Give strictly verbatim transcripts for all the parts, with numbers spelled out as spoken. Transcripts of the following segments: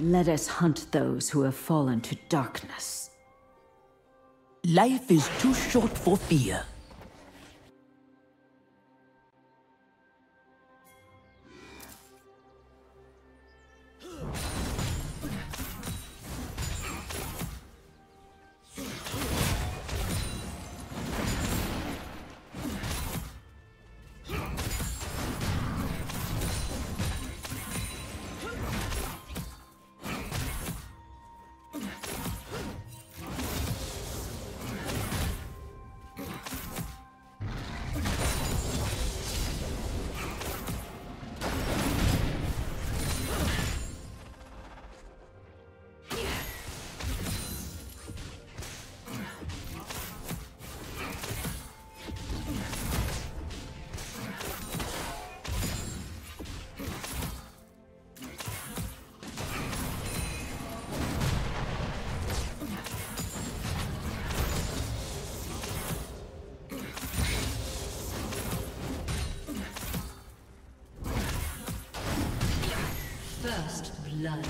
Let us hunt those who have fallen to darkness. Life is too short for fear. First blood.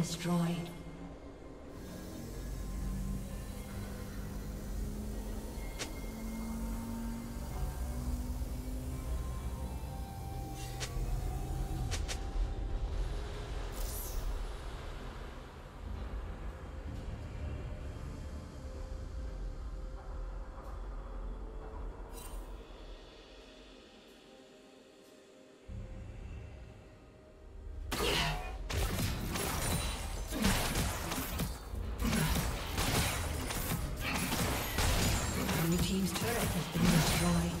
destroyed. Team's turret has been destroyed.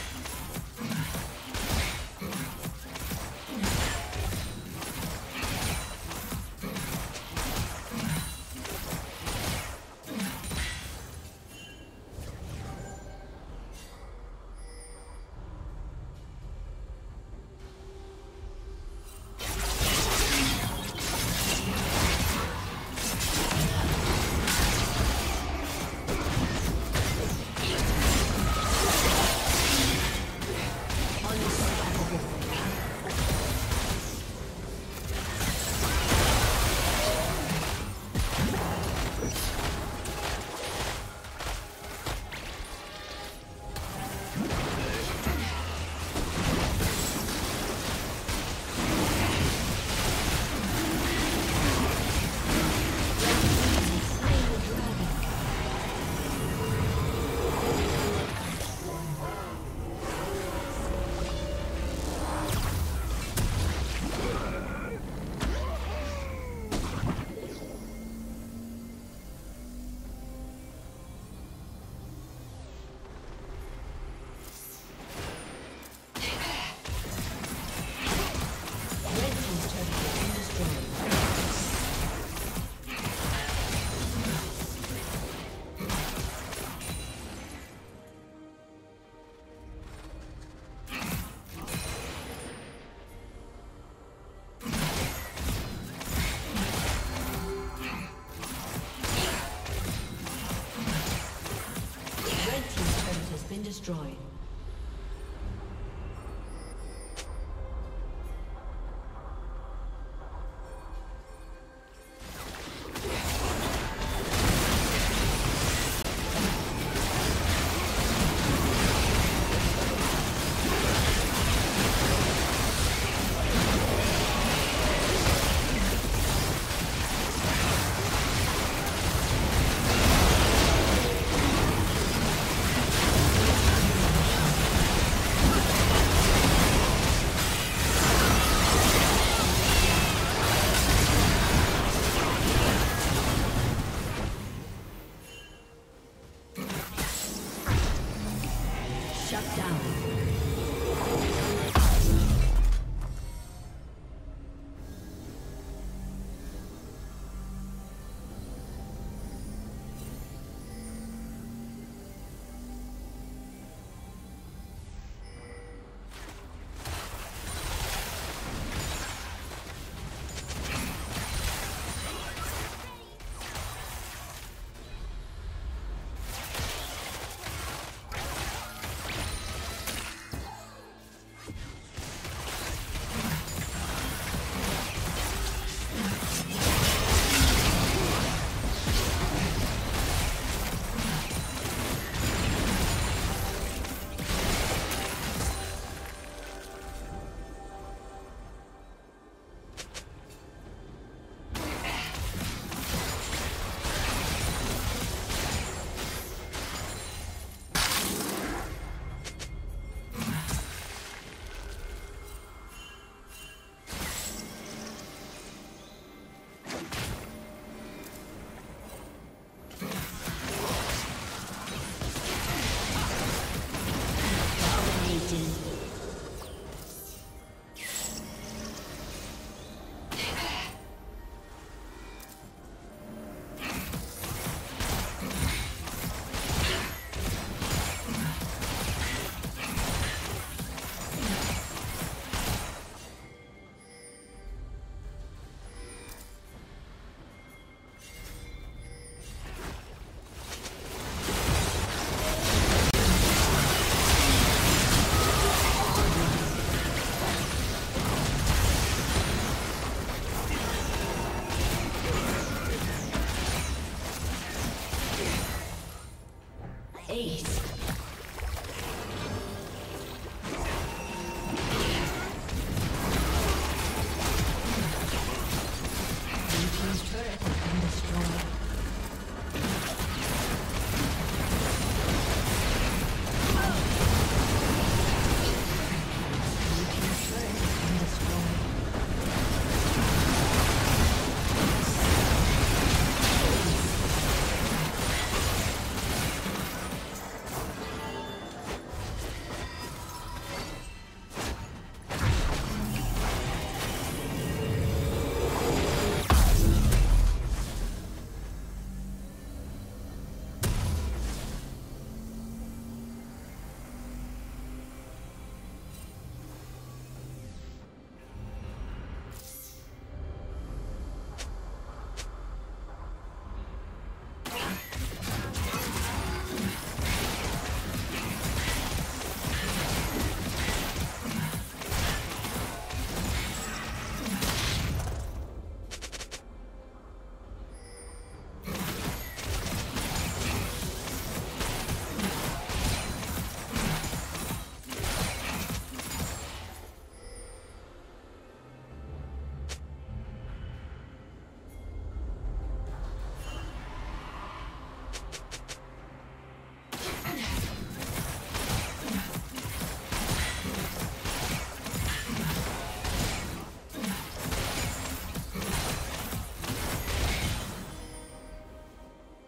destroyed.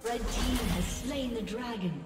The team has slain the dragon.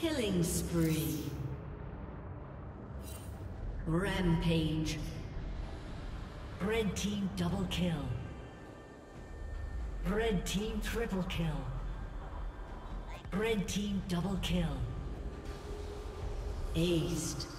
Killing spree. Rampage. Red team double kill. Red team triple kill. Red team double kill. Aced.